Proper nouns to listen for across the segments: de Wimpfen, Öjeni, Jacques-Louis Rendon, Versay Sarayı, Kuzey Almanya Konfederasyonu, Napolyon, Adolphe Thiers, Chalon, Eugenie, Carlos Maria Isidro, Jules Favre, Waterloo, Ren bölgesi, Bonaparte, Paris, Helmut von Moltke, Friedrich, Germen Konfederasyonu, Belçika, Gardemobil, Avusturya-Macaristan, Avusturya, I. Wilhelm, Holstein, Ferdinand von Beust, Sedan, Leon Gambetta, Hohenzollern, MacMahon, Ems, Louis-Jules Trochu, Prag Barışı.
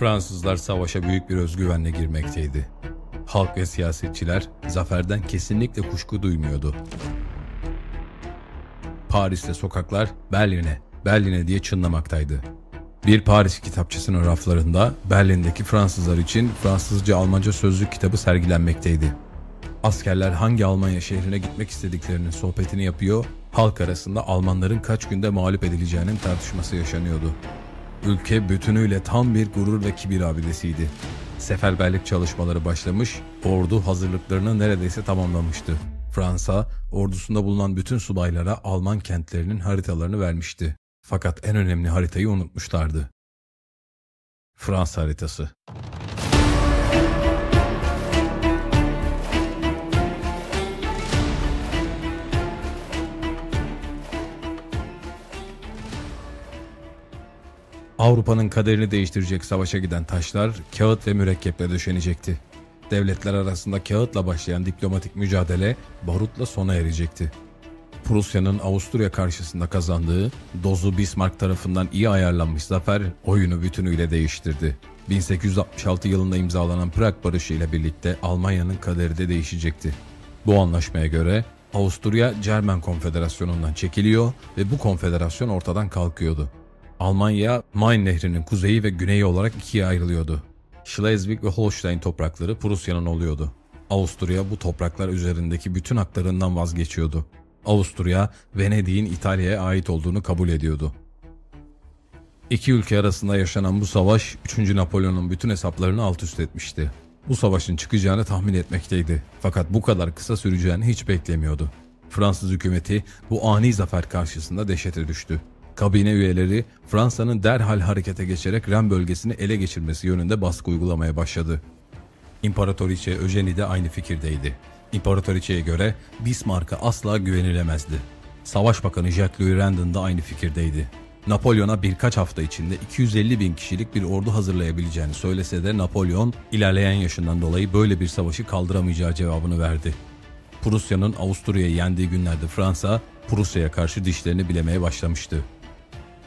Fransızlar savaşa büyük bir özgüvenle girmekteydi. Halk ve siyasetçiler zaferden kesinlikle kuşku duymuyordu. Paris'te sokaklar Berlin'e, Berlin'e diye çınlamaktaydı. Bir Paris kitapçısının raflarında Berlin'deki Fransızlar için Fransızca-Almanca sözlük kitabı sergilenmekteydi. Askerler hangi Almanya şehrine gitmek istediklerinin sohbetini yapıyor, halk arasında Almanların kaç günde mağlup edileceğinin tartışması yaşanıyordu. Ülke bütünüyle tam bir gurur ve kibir abidesiydi. Seferberlik çalışmaları başlamış, ordu hazırlıklarını neredeyse tamamlamıştı. Fransa, ordusunda bulunan bütün subaylara Alman kentlerinin haritalarını vermişti. Fakat en önemli haritayı unutmuşlardı. Fransa haritası. Avrupa'nın kaderini değiştirecek savaşa giden taşlar kağıt ve mürekkeple döşenecekti. Devletler arasında kağıtla başlayan diplomatik mücadele barutla sona erecekti. Prusya'nın Avusturya karşısında kazandığı, dozu Bismarck tarafından iyi ayarlanmış zafer oyunu bütünüyle değiştirdi. 1866 yılında imzalanan Prag Barışı ile birlikte Almanya'nın kaderi de değişecekti. Bu anlaşmaya göre Avusturya Germen Konfederasyonu'ndan çekiliyor ve bu konfederasyon ortadan kalkıyordu. Almanya, Main Nehri'nin kuzeyi ve güneyi olarak ikiye ayrılıyordu. Schleswig ve Holstein toprakları Prusya'nın oluyordu. Avusturya bu topraklar üzerindeki bütün haklarından vazgeçiyordu. Avusturya, Venedik'in İtalya'ya ait olduğunu kabul ediyordu. İki ülke arasında yaşanan bu savaş, 3. Napolyon'un bütün hesaplarını alt üst etmişti. Bu savaşın çıkacağını tahmin etmekteydi. Fakat bu kadar kısa süreceğini hiç beklemiyordu. Fransız hükümeti bu ani zafer karşısında dehşete düştü. Kabine üyeleri Fransa'nın derhal harekete geçerek Ren bölgesini ele geçirmesi yönünde baskı uygulamaya başladı. İmparatoriçe Öjeni de aynı fikirdeydi. İmparatoriçe'ye göre Bismarck'a asla güvenilemezdi. Savaş Bakanı Jacques-Louis Rendon da aynı fikirdeydi. Napolyon'a birkaç hafta içinde 250.000 kişilik bir ordu hazırlayabileceğini söylese de Napolyon, ilerleyen yaşından dolayı böyle bir savaşı kaldıramayacağı cevabını verdi. Prusya'nın Avusturya'yı yendiği günlerde Fransa, Prusya'ya karşı dişlerini bilemeye başlamıştı.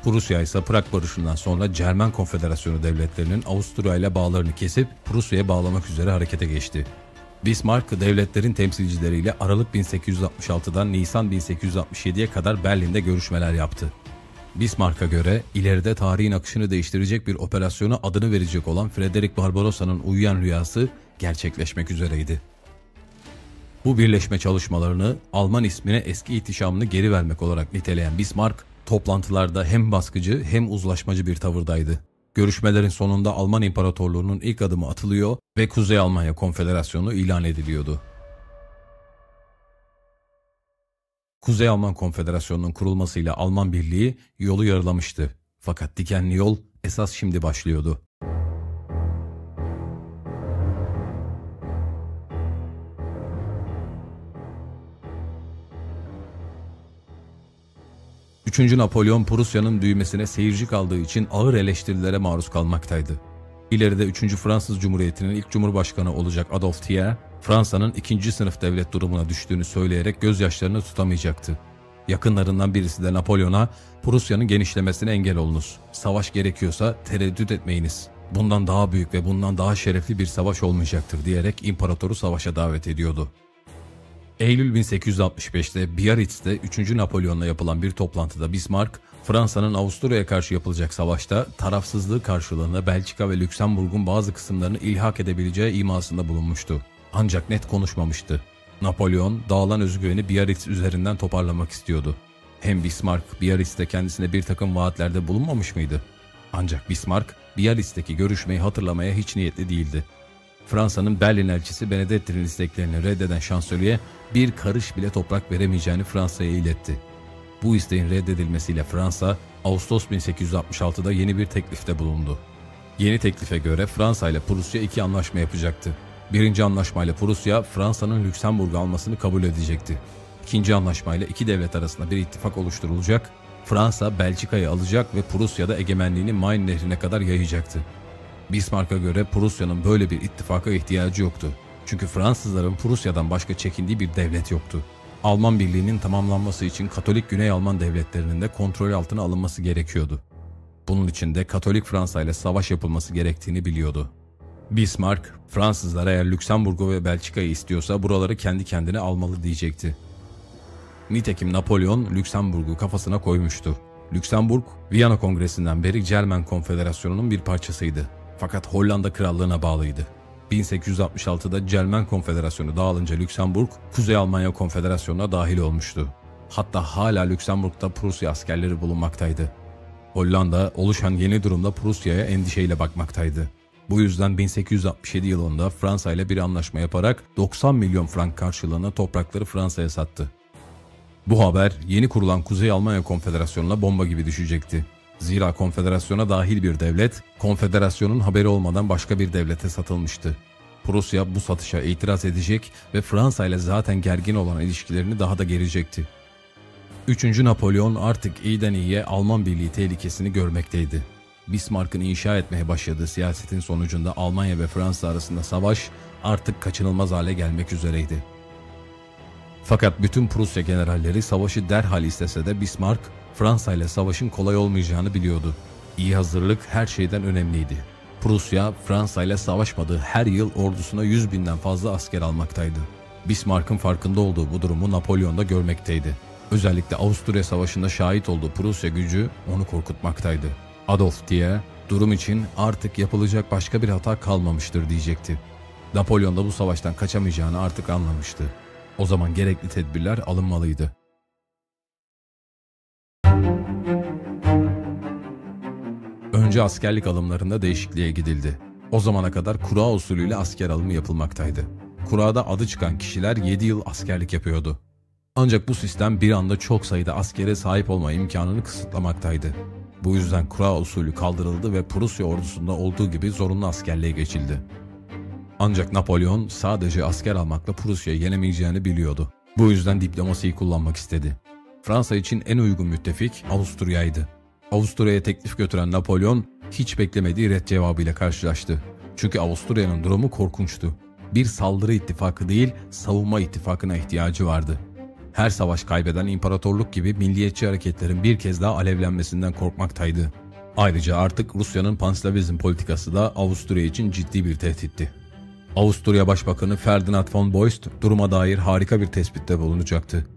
Prusya ise Prag Barışı'ndan sonra Germen Konfederasyonu devletlerinin Avusturya ile bağlarını kesip Prusya'ya bağlamak üzere harekete geçti. Bismarck, devletlerin temsilcileriyle Aralık 1866'dan Nisan 1867'ye kadar Berlin'de görüşmeler yaptı. Bismarck'a göre ileride tarihin akışını değiştirecek bir operasyona adını verecek olan Frederick Barbarossa'nın uyuyan rüyası gerçekleşmek üzereydi. Bu birleşme çalışmalarını Alman ismine eski ihtişamını geri vermek olarak niteleyen Bismarck, toplantılarda hem baskıcı hem uzlaşmacı bir tavırdaydı. Görüşmelerin sonunda Alman İmparatorluğu'nun ilk adımı atılıyor ve Kuzey Almanya Konfederasyonu ilan ediliyordu. Kuzey Alman Konfederasyonu'nun kurulmasıyla Alman Birliği yolu yarılamıştı. Fakat dikenli yol esas şimdi başlıyordu. Üçüncü Napolyon, Prusya'nın büyümesine seyirci kaldığı için ağır eleştirilere maruz kalmaktaydı. İleride 3. Fransız Cumhuriyeti'nin ilk cumhurbaşkanı olacak Adolphe Thiers, Fransa'nın 2. sınıf devlet durumuna düştüğünü söyleyerek gözyaşlarını tutamayacaktı. Yakınlarından birisi de Napolyon'a, "Prusya'nın genişlemesine engel olunuz. Savaş gerekiyorsa tereddüt etmeyiniz. Bundan daha büyük ve bundan daha şerefli bir savaş olmayacaktır" diyerek imparatoru savaşa davet ediyordu. Eylül 1865'te Biarritz'te 3. Napolyon'la yapılan bir toplantıda Bismarck, Fransa'nın Avusturya'ya karşı yapılacak savaşta tarafsızlığı karşılığında Belçika ve Lüksemburg'un bazı kısımlarını ilhak edebileceği imasında bulunmuştu. Ancak net konuşmamıştı. Napolyon, dağılan özgüveni Biarritz üzerinden toparlamak istiyordu. Hem Bismarck, Biarritz'te kendisine bir takım vaatlerde bulunmamış mıydı? Ancak Bismarck, Biarritz'teki görüşmeyi hatırlamaya hiç niyetli değildi. Fransa'nın Berlin elçisi Benedetti'nin isteklerini reddeden şansölye bir karış bile toprak veremeyeceğini Fransa'ya iletti. Bu isteğin reddedilmesiyle Fransa, Ağustos 1866'da yeni bir teklifte bulundu. Yeni teklife göre Fransa ile Prusya iki anlaşma yapacaktı. Birinci anlaşmayla Prusya, Fransa'nın Lüksemburg'u almasını kabul edecekti. İkinci anlaşmayla iki devlet arasında bir ittifak oluşturulacak, Fransa Belçika'yı alacak ve Prusya'da egemenliğini Main Nehri'ne kadar yayacaktı. Bismarck'a göre Prusya'nın böyle bir ittifaka ihtiyacı yoktu. Çünkü Fransızların Prusya'dan başka çekindiği bir devlet yoktu. Alman Birliği'nin tamamlanması için Katolik Güney Alman devletlerinin de kontrol altına alınması gerekiyordu. Bunun için de Katolik Fransa ile savaş yapılması gerektiğini biliyordu. Bismarck, Fransızlar eğer Lüksemburg'u ve Belçika'yı istiyorsa buraları kendi kendine almalı diyecekti. Nitekim Napolyon Lüksemburg'u kafasına koymuştu. Lüksemburg, Viyana Kongresi'nden beri Germen Konfederasyonu'nun bir parçasıydı. Fakat Hollanda Krallığı'na bağlıydı. 1866'da Germen Konfederasyonu dağılınca Lüksemburg, Kuzey Almanya Konfederasyonu'na dahil olmuştu. Hatta hala Lüksemburg'da Prusya askerleri bulunmaktaydı. Hollanda, oluşan yeni durumda Prusya'ya endişeyle bakmaktaydı. Bu yüzden 1867 yılında Fransa ile bir anlaşma yaparak 90 milyon frank karşılığında toprakları Fransa'ya sattı. Bu haber yeni kurulan Kuzey Almanya Konfederasyonu'na bomba gibi düşecekti. Zira konfederasyona dahil bir devlet, konfederasyonun haberi olmadan başka bir devlete satılmıştı. Prusya bu satışa itiraz edecek ve Fransa ile zaten gergin olan ilişkilerini daha da gerecekti. 3. Napolyon artık iyiden iyiye Alman Birliği tehlikesini görmekteydi. Bismarck'ın inşa etmeye başladığı siyasetin sonucunda Almanya ve Fransa arasında savaş artık kaçınılmaz hale gelmek üzereydi. Fakat bütün Prusya generalleri savaşı derhal istese de Bismarck, Fransa ile savaşın kolay olmayacağını biliyordu. İyi hazırlık her şeyden önemliydi. Prusya, Fransa ile savaşmadığı her yıl ordusuna 100.000'den fazla asker almaktaydı. Bismarck'ın farkında olduğu bu durumu Napolyon da görmekteydi. Özellikle Avusturya Savaşı'nda şahit olduğu Prusya gücü onu korkutmaktaydı. Adolphe Thiers, durum için artık yapılacak başka bir hata kalmamıştır diyecekti. Napolyon da bu savaştan kaçamayacağını artık anlamıştı. O zaman gerekli tedbirler alınmalıydı. Önce askerlik alımlarında değişikliğe gidildi. O zamana kadar kura usulüyle asker alımı yapılmaktaydı. Kurada adı çıkan kişiler 7 yıl askerlik yapıyordu. Ancak bu sistem bir anda çok sayıda askere sahip olma imkanını kısıtlamaktaydı. Bu yüzden kura usulü kaldırıldı ve Prusya ordusunda olduğu gibi zorunlu askerliğe geçildi. Ancak Napolyon sadece asker almakla Prusya'yı yenemeyeceğini biliyordu. Bu yüzden diplomasiyi kullanmak istedi. Fransa için en uygun müttefik Avusturya'ydı. Avusturya'ya teklif götüren Napolyon hiç beklemediği ret cevabıyla karşılaştı. Çünkü Avusturya'nın durumu korkunçtu. Bir saldırı ittifakı değil, savunma ittifakına ihtiyacı vardı. Her savaş kaybeden imparatorluk gibi milliyetçi hareketlerin bir kez daha alevlenmesinden korkmaktaydı. Ayrıca artık Rusya'nın panslavizm politikası da Avusturya için ciddi bir tehditti. Avusturya Başbakanı Ferdinand von Beust duruma dair harika bir tespitte bulunacaktı.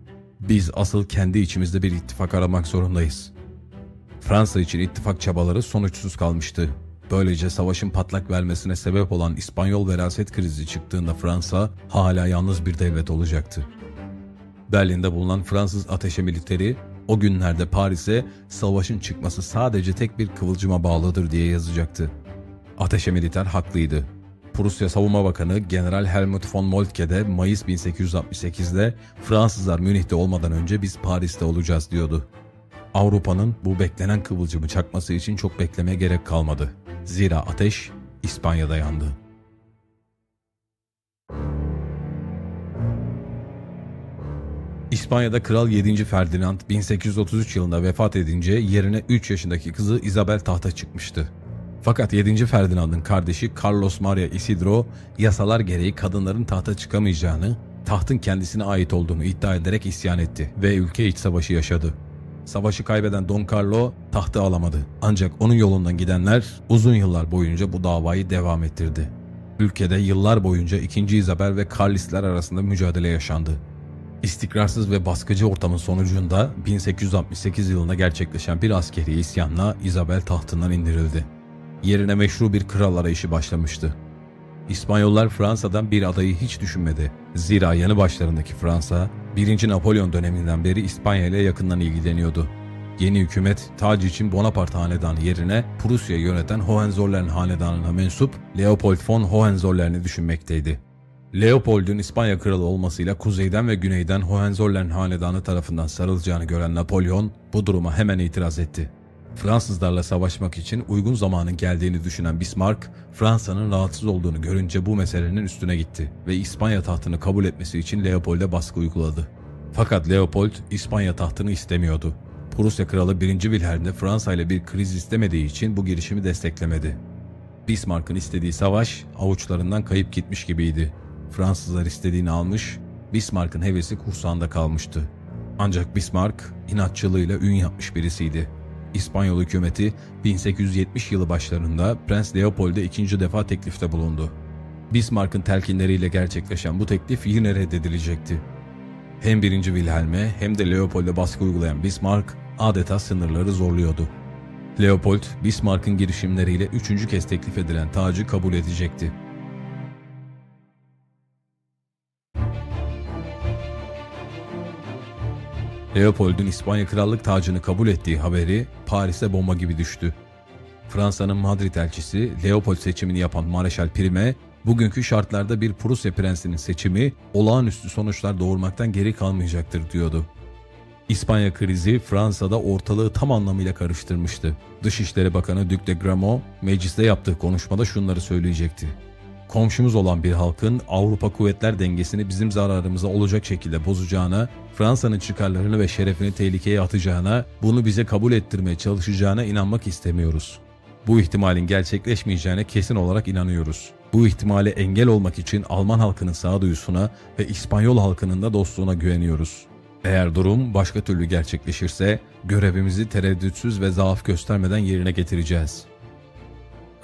Biz asıl kendi içimizde bir ittifak aramak zorundayız. Fransa için ittifak çabaları sonuçsuz kalmıştı. Böylece savaşın patlak vermesine sebep olan İspanyol veraset krizi çıktığında Fransa hala yalnız bir devlet olacaktı. Berlin'de bulunan Fransız ateşe militeri o günlerde Paris'e savaşın çıkması sadece tek bir kıvılcıma bağlıdır diye yazacaktı. Ateşe militer haklıydı. Prusya Savunma Bakanı General Helmut von Moltke de Mayıs 1868'de Fransızlar Münih'te olmadan önce biz Paris'te olacağız diyordu. Avrupa'nın bu beklenen kıvılcımı çakması için çok beklemeye gerek kalmadı. Zira ateş İspanya'da yandı. İspanya'da Kral 7. Ferdinand 1833 yılında vefat edince yerine 3 yaşındaki kızı Isabel tahta çıkmıştı. Fakat 7. Ferdinand'ın kardeşi Carlos Maria Isidro yasalar gereği kadınların tahta çıkamayacağını, tahtın kendisine ait olduğunu iddia ederek isyan etti ve ülke iç savaşı yaşadı. Savaşı kaybeden Don Carlo tahtı alamadı. Ancak onun yolundan gidenler uzun yıllar boyunca bu davayı devam ettirdi. Ülkede yıllar boyunca 2. Isabel ve Carlistler arasında mücadele yaşandı. İstikrarsız ve baskıcı ortamın sonucunda 1868 yılında gerçekleşen bir askeri isyanla Isabel tahtından indirildi. Yerine meşru bir kral arayışı başlamıştı. İspanyollar Fransa'dan bir adayı hiç düşünmedi. Zira yanı başlarındaki Fransa, 1. Napolyon döneminden beri İspanya ile yakından ilgileniyordu. Yeni hükümet, tacı için Bonaparte Hanedanı yerine Prusya'yı yöneten Hohenzollern Hanedanı'na mensup Leopold von Hohenzollern'i düşünmekteydi. Leopold'un İspanya kralı olmasıyla kuzeyden ve güneyden Hohenzollern Hanedanı tarafından sarılacağını gören Napolyon, bu duruma hemen itiraz etti. Fransızlarla savaşmak için uygun zamanın geldiğini düşünen Bismarck, Fransa'nın rahatsız olduğunu görünce bu meselenin üstüne gitti ve İspanya tahtını kabul etmesi için Leopold'e baskı uyguladı. Fakat Leopold, İspanya tahtını istemiyordu. Prusya Kralı 1. Wilhelm de Fransa ile bir kriz istemediği için bu girişimi desteklemedi. Bismarck'ın istediği savaş avuçlarından kayıp gitmiş gibiydi. Fransızlar istediğini almış, Bismarck'ın hevesi kursağında kalmıştı. Ancak Bismarck, inatçılığıyla ün yapmış birisiydi. İspanyol hükümeti 1870 yılı başlarında Prens Leopold'e ikinci defa teklifte bulundu. Bismarck'ın telkinleriyle gerçekleşen bu teklif yine reddedilecekti. Hem 1. Wilhelm'e hem de Leopold'e baskı uygulayan Bismarck adeta sınırları zorluyordu. Leopold, Bismarck'ın girişimleriyle üçüncü kez teklif edilen tacı kabul edecekti. Leopold'un İspanya Krallık tacını kabul ettiği haberi Paris'e bomba gibi düştü. Fransa'nın Madrid elçisi Leopold seçimini yapan Mareşal Prime, bugünkü şartlarda bir Prusya prensinin seçimi olağanüstü sonuçlar doğurmaktan geri kalmayacaktır diyordu. İspanya krizi Fransa'da ortalığı tam anlamıyla karıştırmıştı. Dışişleri Bakanı Duc de Grammont mecliste yaptığı konuşmada şunları söyleyecekti. Komşumuz olan bir halkın Avrupa kuvvetler dengesini bizim zararımıza olacak şekilde bozacağına, Fransa'nın çıkarlarını ve şerefini tehlikeye atacağına, bunu bize kabul ettirmeye çalışacağına inanmak istemiyoruz. Bu ihtimalin gerçekleşmeyeceğine kesin olarak inanıyoruz. Bu ihtimale engel olmak için Alman halkının sağduyusuna ve İspanyol halkının da dostluğuna güveniyoruz. Eğer durum başka türlü gerçekleşirse görevimizi tereddütsüz ve zaaf göstermeden yerine getireceğiz.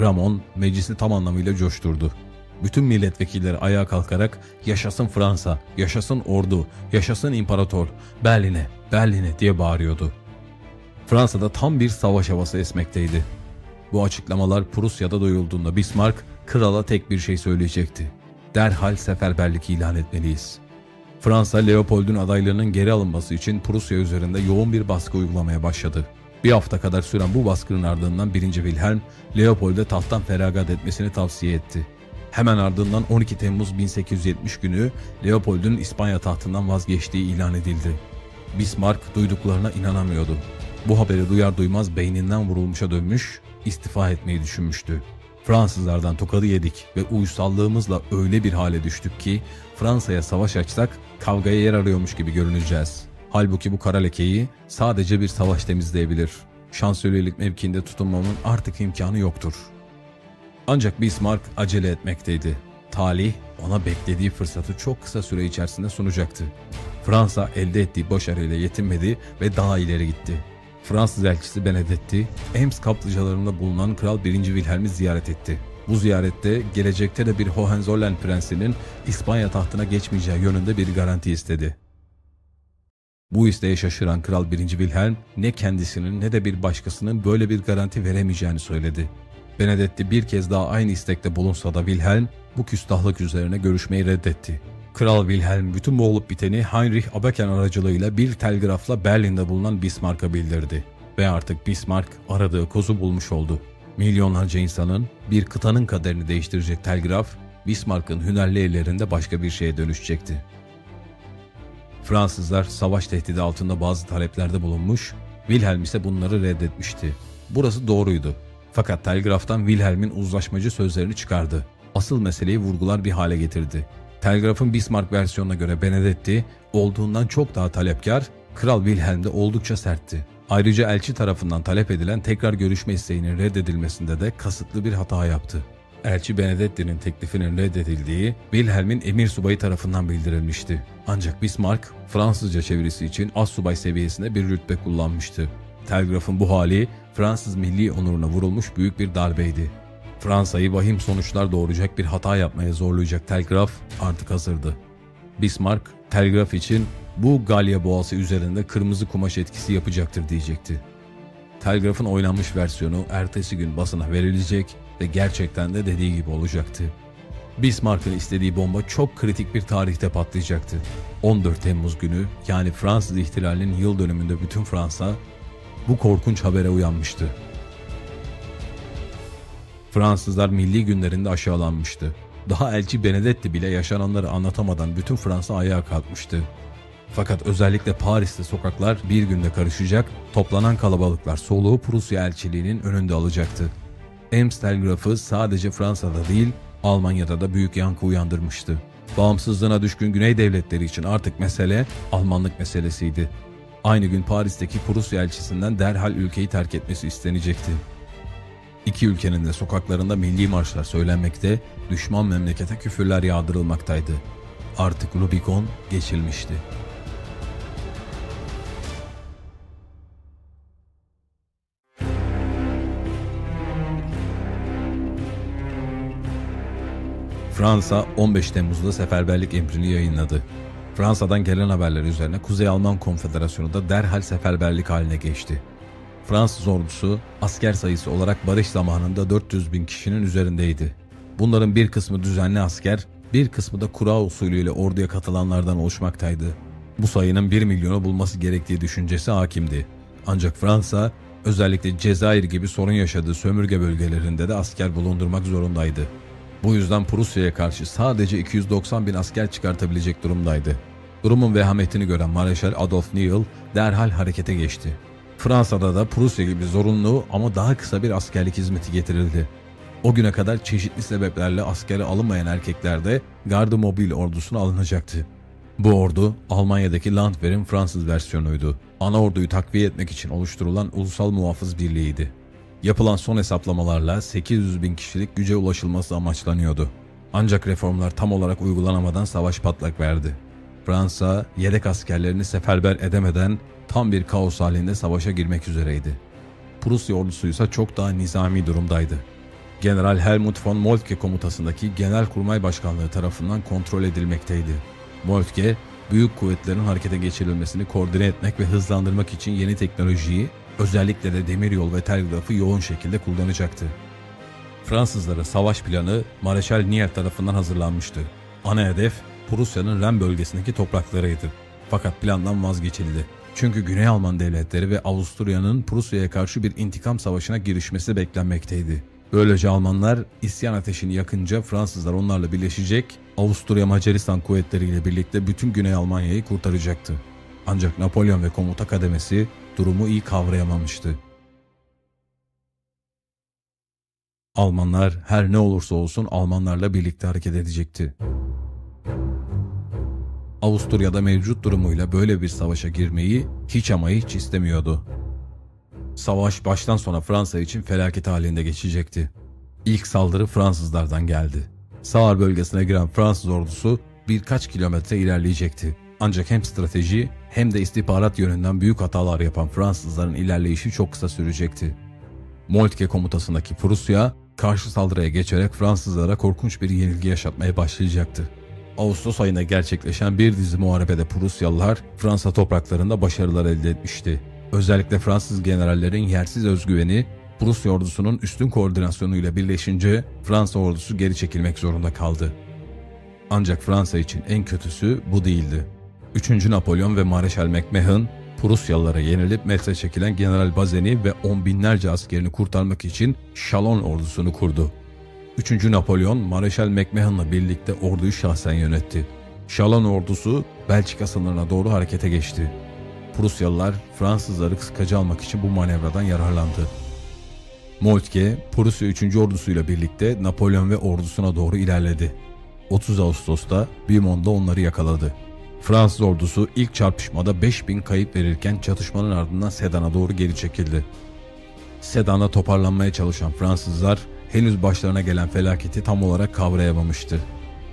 Ramon meclisi tam anlamıyla coşturdu. Bütün milletvekilleri ayağa kalkarak yaşasın Fransa, yaşasın ordu, yaşasın imparator, Berlin'e, Berlin'e diye bağırıyordu. Fransa'da tam bir savaş havası esmekteydi. Bu açıklamalar Prusya'da duyulduğunda Bismarck krala tek bir şey söyleyecekti. Derhal seferberlik ilan etmeliyiz. Fransa, Leopold'un adaylığının geri alınması için Prusya üzerinde yoğun bir baskı uygulamaya başladı. Bir hafta kadar süren bu baskının ardından 1. Wilhelm, Leopold'e tahttan feragat etmesini tavsiye etti. Hemen ardından 12 Temmuz 1870 günü Leopold'un İspanya tahtından vazgeçtiği ilan edildi. Bismarck duyduklarına inanamıyordu. Bu haberi duyar duymaz beyninden vurulmuşa dönmüş, istifa etmeyi düşünmüştü. Fransızlardan tokadı yedik ve uysallığımızla öyle bir hale düştük ki Fransa'ya savaş açsak kavgaya yer arıyormuş gibi görüneceğiz. Halbuki bu kara lekeyi sadece bir savaş temizleyebilir. Şansölyelik mevkiinde tutunmamın artık imkanı yoktur. Ancak Bismarck acele etmekteydi. Talih ona beklediği fırsatı çok kısa süre içerisinde sunacaktı. Fransa elde ettiği başarıyla yetinmedi ve daha ileri gitti. Fransız elçisi Benedetti, Ems kaplıcalarında bulunan Kral 1. Wilhelm'i ziyaret etti. Bu ziyarette gelecekte de bir Hohenzollern prensinin İspanya tahtına geçmeyeceği yönünde bir garanti istedi. Bu isteğe şaşıran Kral 1. Wilhelm ne kendisinin ne de bir başkasının böyle bir garanti veremeyeceğini söyledi. Benedetti bir kez daha aynı istekte bulunsa da Wilhelm bu küstahlık üzerine görüşmeyi reddetti. Kral Wilhelm bütün bu olup biteni Heinrich Abeken aracılığıyla bir telgrafla Berlin'de bulunan Bismarck'a bildirdi. Ve artık Bismarck aradığı kozu bulmuş oldu. Milyonlarca insanın bir kıtanın kaderini değiştirecek telgraf, Bismarck'ın hünerli ellerinde başka bir şeye dönüşecekti. Fransızlar savaş tehdidi altında bazı taleplerde bulunmuş, Wilhelm ise bunları reddetmişti. Burası doğruydu. Fakat telgraftan Wilhelm'in uzlaşmacı sözlerini çıkardı. Asıl meseleyi vurgular bir hale getirdi. Telgrafın Bismarck versiyonuna göre Benedetti, olduğundan çok daha talepkar, Kral Wilhelm'de oldukça sertti. Ayrıca elçi tarafından talep edilen tekrar görüşme isteğinin reddedilmesinde de kasıtlı bir hata yaptı. Elçi Benedetti'nin teklifinin reddedildiği Wilhelm'in emir subayı tarafından bildirilmişti. Ancak Bismarck, Fransızca çevirisi için assubay seviyesinde bir rütbe kullanmıştı. Telgrafın bu hali, Fransız milli onuruna vurulmuş büyük bir darbeydi. Fransa'yı vahim sonuçlar doğuracak bir hata yapmaya zorlayacak telgraf artık hazırdı. Bismarck, telgraf için bu Galya Boğazı üzerinde kırmızı kumaş etkisi yapacaktır diyecekti. Telgrafın oynanmış versiyonu ertesi gün basına verilecek ve gerçekten de dediği gibi olacaktı. Bismarck'ın istediği bomba çok kritik bir tarihte patlayacaktı. 14 Temmuz günü, yani Fransız ihtilalinin yıl dönümünde bütün Fransa bu korkunç habere uyanmıştı. Fransızlar milli günlerinde aşağılanmıştı. Daha elçi Benedetti bile yaşananları anlatamadan bütün Fransa ayağa kalkmıştı. Fakat özellikle Paris'te sokaklar bir günde karışacak, toplanan kalabalıklar soluğu Prusya elçiliğinin önünde alacaktı. Ems telgrafı sadece Fransa'da değil, Almanya'da da büyük yankı uyandırmıştı. Bağımsızlığına düşkün Güney devletleri için artık mesele Almanlık meselesiydi. Aynı gün Paris'teki Prusya elçisinden derhal ülkeyi terk etmesi istenecekti. İki ülkenin de sokaklarında milli marşlar söylenmekte, düşman memlekete küfürler yağdırılmaktaydı. Artık Rubikon geçilmişti. Fransa 15 Temmuz'da seferberlik emrini yayınladı. Fransa'dan gelen haberler üzerine Kuzey Alman Konfederasyonu da derhal seferberlik haline geçti. Fransız ordusu asker sayısı olarak barış zamanında 400.000 kişinin üzerindeydi. Bunların bir kısmı düzenli asker, bir kısmı da kura usulüyle orduya katılanlardan oluşmaktaydı. Bu sayının 1 milyonu bulması gerektiği düşüncesi hakimdi. Ancak Fransa, özellikle Cezayir gibi sorun yaşadığı sömürge bölgelerinde de asker bulundurmak zorundaydı. Bu yüzden Prusya'ya karşı sadece 290.000 asker çıkartabilecek durumdaydı. Durumun vehametini gören Mareşal Adolf Thiers derhal harekete geçti. Fransa'da da Prusya gibi zorunlu ama daha kısa bir askerlik hizmeti getirildi. O güne kadar çeşitli sebeplerle askere alınmayan erkekler de Gardemobil ordusuna alınacaktı. Bu ordu Almanya'daki Landwehr'in Fransız versiyonuydu. Ana orduyu takviye etmek için oluşturulan Ulusal Muhafız Birliği'ydi. Yapılan son hesaplamalarla 800.000 kişilik güce ulaşılması amaçlanıyordu. Ancak reformlar tam olarak uygulanamadan savaş patlak verdi. Fransa, yedek askerlerini seferber edemeden tam bir kaos halinde savaşa girmek üzereydi. Prusya ordusuysa çok daha nizami durumdaydı. General Helmut von Moltke komutasındaki Genelkurmay Başkanlığı tarafından kontrol edilmekteydi. Moltke, büyük kuvvetlerin harekete geçirilmesini koordine etmek ve hızlandırmak için yeni teknolojiyi, özellikle de demiryol ve telgrafı yoğun şekilde kullanacaktı. Fransızlara savaş planı Mareşal Thiers tarafından hazırlanmıştı. Ana hedef Prusya'nın Ren bölgesindeki topraklarıydı. Fakat plandan vazgeçildi. Çünkü Güney Alman devletleri ve Avusturya'nın Prusya'ya karşı bir intikam savaşına girişmesi beklenmekteydi. Böylece Almanlar isyan ateşini yakınca Fransızlar onlarla birleşecek, Avusturya-Macaristan kuvvetleriyle birlikte bütün Güney Almanya'yı kurtaracaktı. Ancak Napolyon ve komuta kademesi durumu iyi kavrayamamıştı. Almanlar her ne olursa olsun Almanlarla birlikte hareket edecekti. Avusturya'da mevcut durumuyla böyle bir savaşa girmeyi hiç ama hiç istemiyordu. Savaş baştan sona Fransa için felaket halinde geçecekti. İlk saldırı Fransızlardan geldi. Saar bölgesine giren Fransız ordusu birkaç kilometre ilerleyecekti. Ancak hem strateji hem de istihbarat yönünden büyük hatalar yapan Fransızların ilerleyişi çok kısa sürecekti. Moltke komutasındaki Prusya, karşı saldırıya geçerek Fransızlara korkunç bir yenilgi yaşatmaya başlayacaktı. Ağustos ayında gerçekleşen bir dizi muharebede Prusyalılar Fransa topraklarında başarılar elde etmişti. Özellikle Fransız generallerin yersiz özgüveni, Prusya ordusunun üstün koordinasyonuyla birleşince Fransa ordusu geri çekilmek zorunda kaldı. Ancak Fransa için en kötüsü bu değildi. 3. Napolyon ve Mareşal MacMahon, Prusyalılara yenilip metre çekilen General Bazain'i ve on binlerce askerini kurtarmak için Chalon ordusunu kurdu. 3. Napolyon, Mareşal MacMahon'la birlikte orduyu şahsen yönetti. Chalon ordusu Belçika sınırına doğru harekete geçti. Prusyalılar Fransızları kıskaca almak için bu manevradan yararlandı. Moltke, Prusya 3. ordusuyla birlikte Napolyon ve ordusuna doğru ilerledi. 30 Ağustos'ta Bimon'da onları yakaladı. Fransız ordusu ilk çarpışmada 5.000 kayıp verirken çatışmanın ardından Sedan'a doğru geri çekildi. Sedan'da toparlanmaya çalışan Fransızlar henüz başlarına gelen felaketi tam olarak kavrayamamıştı.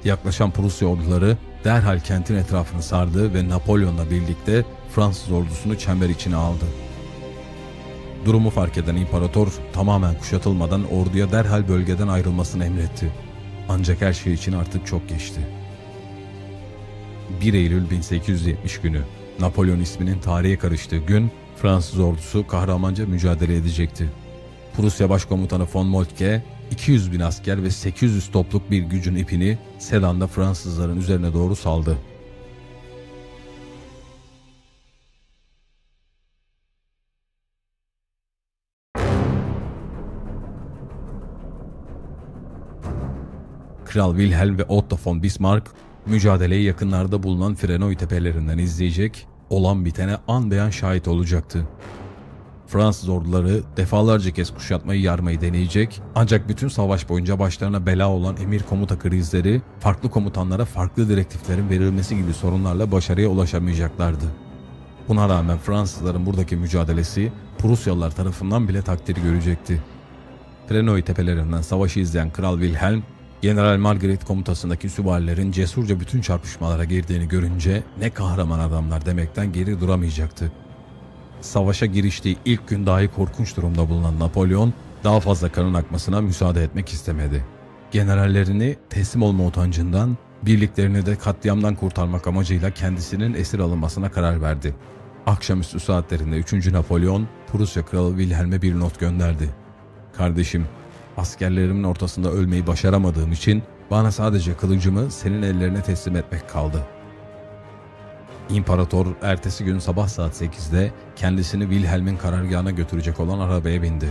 Yaklaşan Prusya orduları derhal kentin etrafını sardı ve Napolyon'la birlikte Fransız ordusunu çember içine aldı. Durumu fark eden imparator tamamen kuşatılmadan orduya derhal bölgeden ayrılmasını emretti. Ancak her şey için artık çok geçti. 1 Eylül 1870 günü, Napolyon isminin tarihe karıştığı gün, Fransız ordusu kahramanca mücadele edecekti. Prusya Başkomutanı von Moltke, 200.000 asker ve 800 topluk bir gücün ipini Sedan'da Fransızların üzerine doğru saldı. Kral Wilhelm ve Otto von Bismarck, mücadeleyi yakınlarda bulunan Frenoy tepelerinden izleyecek, olan bitene anbeyan şahit olacaktı. Fransız orduları defalarca kez kuşatmayı yarmayı deneyecek, ancak bütün savaş boyunca başlarına bela olan emir komuta krizleri, farklı komutanlara farklı direktiflerin verilmesi gibi sorunlarla başarıya ulaşamayacaklardı. Buna rağmen Fransızların buradaki mücadelesi Prusyalılar tarafından bile takdir görecekti. Frenoy tepelerinden savaşı izleyen Kral Wilhelm, General Margaret komutasındaki süvarilerin cesurca bütün çarpışmalara girdiğini görünce ne kahraman adamlar demekten geri duramayacaktı. Savaşa giriştiği ilk gün dahi korkunç durumda bulunan Napolyon daha fazla kanın akmasına müsaade etmek istemedi. generallerini teslim olma utancından, birliklerini de katliamdan kurtarmak amacıyla kendisinin esir alınmasına karar verdi. Akşamüstü saatlerinde 3. Napolyon, Prusya Kralı Wilhelm'e bir not gönderdi. "Kardeşim, askerlerimin ortasında ölmeyi başaramadığım için bana sadece kılıcımı senin ellerine teslim etmek kaldı." İmparator ertesi gün sabah saat 8'de kendisini Wilhelm'in karargahına götürecek olan arabaya bindi.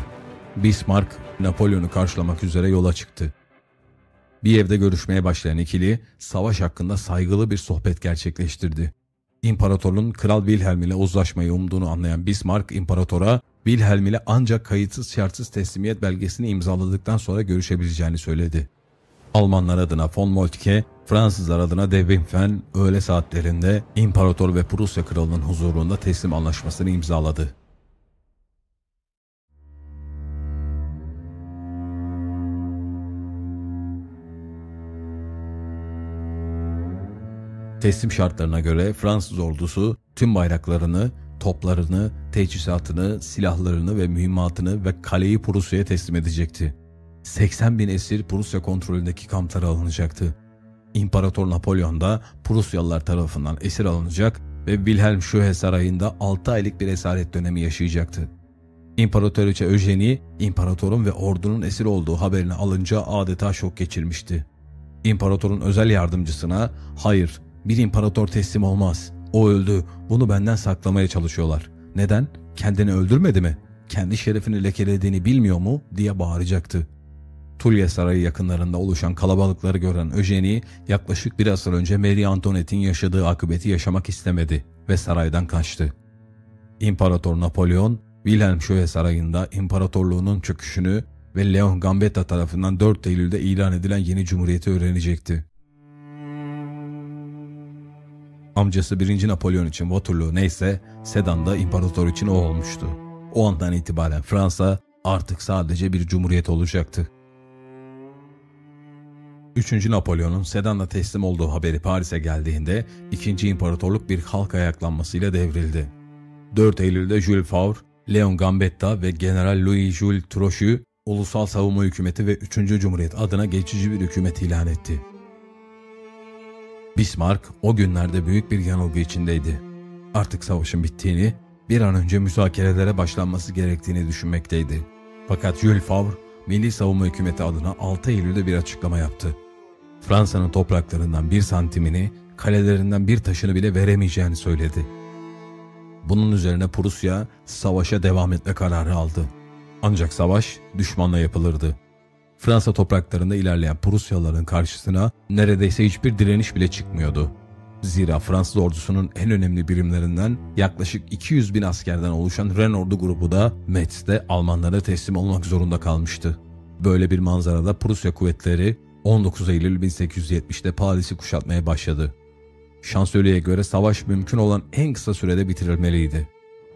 Bismarck, Napolyon'u karşılamak üzere yola çıktı. Bir evde görüşmeye başlayan ikili, savaş hakkında saygılı bir sohbet gerçekleştirdi. İmparatorun Kral Wilhelm ile uzlaşmayı umduğunu anlayan Bismarck, imparatora Wilhelm ile ancak kayıtsız şartsız teslimiyet belgesini imzaladıktan sonra görüşebileceğini söyledi. Almanlar adına von Moltke, Fransızlar adına de Wimpfen öğle saatlerinde İmparator ve Prusya Kralı'nın huzurunda teslim anlaşmasını imzaladı. Teslim şartlarına göre Fransız ordusu tüm bayraklarını, toplarını, teçhizatını, silahlarını ve mühimmatını ve kaleyi Prusya'ya teslim edecekti. 80.000 esir Prusya kontrolündeki kamplara alınacaktı. İmparator Napolyon da Prusyalılar tarafından esir alınacak ve Wilhelm Şöhe Sarayı'nda 6 aylık bir esaret dönemi yaşayacaktı. İmparatoriçe Öjeni, imparatorun ve ordunun esir olduğu haberini alınca adeta şok geçirmişti. İmparatorun özel yardımcısına, "Hayır, bir imparator teslim olmaz. O öldü. Bunu benden saklamaya çalışıyorlar. Neden? Kendini öldürmedi mi? Kendi şerefini lekelediğini bilmiyor mu?" diye bağıracaktı. Tulya Sarayı yakınlarında oluşan kalabalıkları gören Eugenie, yaklaşık bir asır önce Marie Antoinette'in yaşadığı akıbeti yaşamak istemedi ve saraydan kaçtı. İmparator Napolyon, Wilhelm Şöhe Sarayı'nda imparatorluğunun çöküşünü ve Leon Gambetta tarafından 4 Eylül'de ilan edilen yeni cumhuriyeti öğrenecekti. Amcası 1. Napolyon için Waterloo neyse, Sedan'da imparator için o olmuştu. O andan itibaren Fransa artık sadece bir cumhuriyet olacaktı. 3. Napolyon'un Sedan'da teslim olduğu haberi Paris'e geldiğinde 2. İmparatorluk bir halk ayaklanmasıyla devrildi. 4 Eylül'de Jules Favre, Leon Gambetta ve General Louis-Jules Trochu, Ulusal Savunma Hükümeti ve 3. Cumhuriyet adına geçici bir hükümet ilan etti. Bismarck o günlerde büyük bir yanılgı içindeydi. Artık savaşın bittiğini, bir an önce müzakerelere başlanması gerektiğini düşünmekteydi. Fakat Jules Favre, Milli Savunma Hükümeti adına 6 Eylül'de bir açıklama yaptı. Fransa'nın topraklarından bir santimini, kalelerinden bir taşını bile veremeyeceğini söyledi. Bunun üzerine Prusya, savaşa devam etme kararı aldı. Ancak savaş düşmanla yapılırdı. Fransa topraklarında ilerleyen Prusyalıların karşısına neredeyse hiçbir direniş bile çıkmıyordu. Zira Fransız ordusunun en önemli birimlerinden yaklaşık 200.000 askerden oluşan Ren ordu grubu da Metz'te Almanlara teslim olmak zorunda kalmıştı. Böyle bir manzarada Prusya kuvvetleri 19 Eylül 1870'te Paris'i kuşatmaya başladı. Şansölye'ye göre savaş mümkün olan en kısa sürede bitirilmeliydi.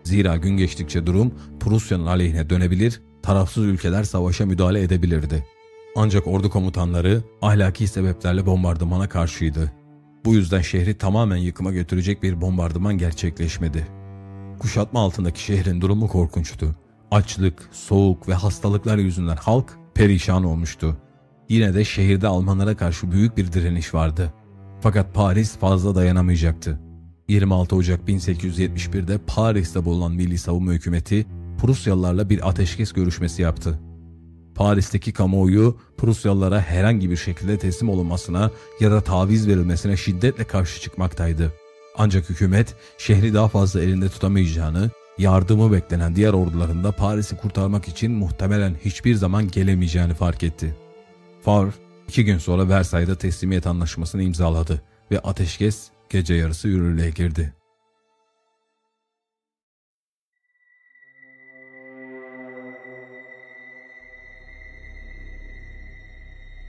Zira gün geçtikçe durum Prusya'nın aleyhine dönebilir, tarafsız ülkeler savaşa müdahale edebilirdi. Ancak ordu komutanları ahlaki sebeplerle bombardımana karşıydı. Bu yüzden şehri tamamen yıkıma götürecek bir bombardıman gerçekleşmedi. Kuşatma altındaki şehrin durumu korkunçtu. Açlık, soğuk ve hastalıklar yüzünden halk perişan olmuştu. Yine de şehirde Almanlara karşı büyük bir direniş vardı. Fakat Paris fazla dayanamayacaktı. 26 Ocak 1871'de Paris'te bulunan Milli Savunma Hükümeti Prusyalılarla bir ateşkes görüşmesi yaptı. Paris'teki kamuoyu Prusyalılara herhangi bir şekilde teslim olunmasına ya da taviz verilmesine şiddetle karşı çıkmaktaydı. Ancak hükümet şehri daha fazla elinde tutamayacağını, yardımı beklenen diğer orduların da Paris'i kurtarmak için muhtemelen hiçbir zaman gelemeyeceğini fark etti. Favre 2 gün sonra Versay'da teslimiyet anlaşmasını imzaladı ve ateşkes gece yarısı yürürlüğe girdi.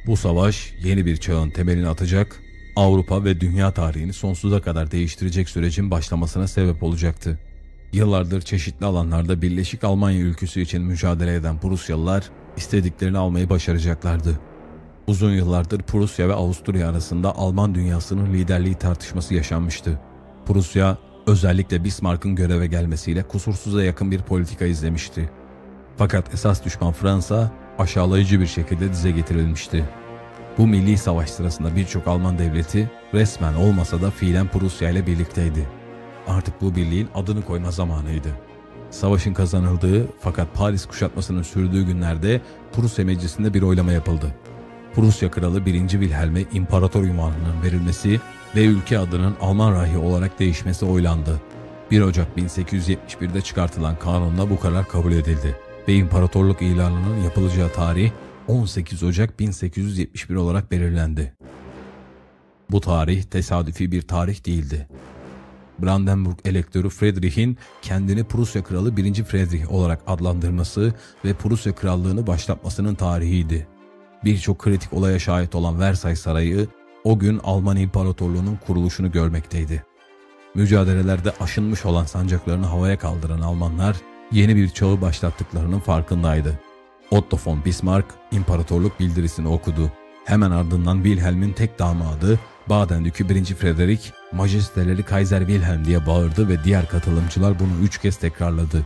Bu savaş yeni bir çağın temelini atacak, Avrupa ve dünya tarihini sonsuza kadar değiştirecek sürecin başlamasına sebep olacaktı. Yıllardır çeşitli alanlarda Birleşik Almanya ülküsü için mücadele eden Prusyalılar istediklerini almayı başaracaklardı. Uzun yıllardır Prusya ve Avusturya arasında Alman dünyasının liderliği tartışması yaşanmıştı. Prusya özellikle Bismarck'ın göreve gelmesiyle kusursuza yakın bir politika izlemişti. Fakat esas düşman Fransa aşağılayıcı bir şekilde dize getirilmişti. Bu milli savaş sırasında birçok Alman devleti resmen olmasa da fiilen Prusya ile birlikteydi. Artık bu birliğin adını koyma zamanıydı. Savaşın kazanıldığı fakat Paris kuşatmasının sürdüğü günlerde Prusya Meclisi'nde bir oylama yapıldı. Prusya Kralı 1. Wilhelm'e imparator unvanının verilmesi ve ülke adının Alman Rahı olarak değişmesi oylandı. 1 Ocak 1871'de çıkartılan kanunla bu karar kabul edildi ve imparatorluk ilanının yapılacağı tarih 18 Ocak 1871 olarak belirlendi. Bu tarih tesadüfi bir tarih değildi. Brandenburg elektörü Friedrich'in kendini Prusya Kralı 1. Friedrich olarak adlandırması ve Prusya Krallığını başlatmasının tarihiydi. Birçok kritik olaya şahit olan Versay Sarayı o gün Alman İmparatorluğu'nun kuruluşunu görmekteydi. Mücadelelerde aşınmış olan sancaklarını havaya kaldıran Almanlar yeni bir çağı başlattıklarının farkındaydı. Otto von Bismarck imparatorluk bildirisini okudu. Hemen ardından Wilhelm'in tek damadı Baden Dükü 1. Friedrich, "Majesteleri Kaiser Wilhelm" diye bağırdı ve diğer katılımcılar bunu 3 kez tekrarladı.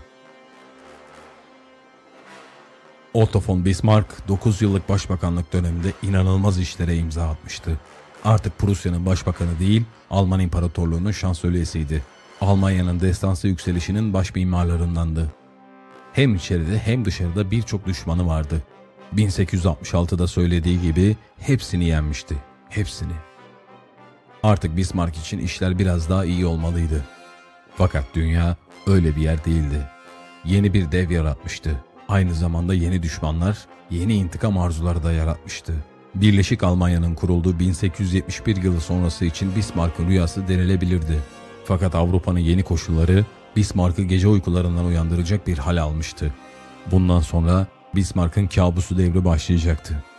Otto von Bismarck 9 yıllık başbakanlık döneminde inanılmaz işlere imza atmıştı. Artık Prusya'nın başbakanı değil, Alman İmparatorluğu'nun şansölyesiydi. Almanya'nın destansı yükselişinin baş mimarlarındandı. Hem içeride hem dışarıda birçok düşmanı vardı. 1866'da söylediği gibi hepsini yenmişti. Hepsini. Artık Bismarck için işler biraz daha iyi olmalıydı. Fakat dünya öyle bir yer değildi. Yeni bir dev yaratmıştı. Aynı zamanda yeni düşmanlar, yeni intikam arzuları da yaratmıştı. Birleşik Almanya'nın kurulduğu 1871 yılı sonrası için Bismarck'ın rüyası denilebilirdi. Fakat Avrupa'nın yeni koşulları Bismarck'ı gece uykularından uyandıracak bir hal almıştı. Bundan sonra Bismarck'ın kabusu devri başlayacaktı.